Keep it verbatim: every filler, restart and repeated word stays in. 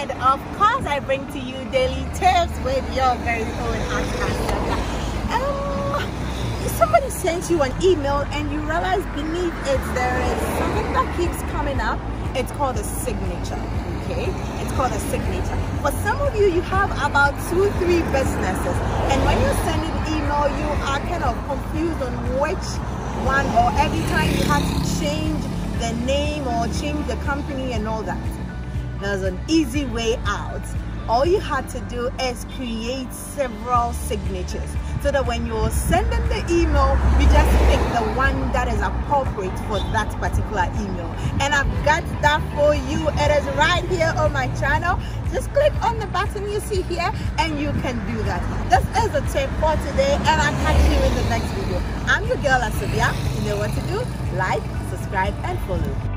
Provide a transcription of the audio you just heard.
said, of course I bring to you daily tips with your very own Akasha. Um, somebody sends you an email and you realize beneath it there is something that keeps coming up. It's called a signature. Okay, it's called a signature. For some of you, you have about two, three businesses, and when you send an email, you are kind of confused on which one, or every time you have to change the name or change the company and all that. There's an easy way out. All you had to do is create several signatures so that when you're sending the email, you just pick the one that is appropriate for that particular email. And I've got that for you. It is right here on my channel. Just click on the button you see here and you can do that. This is the tip for today, and I'll catch you in the next video. I'm your girl Asubia. You know what to do. Like, subscribe and follow.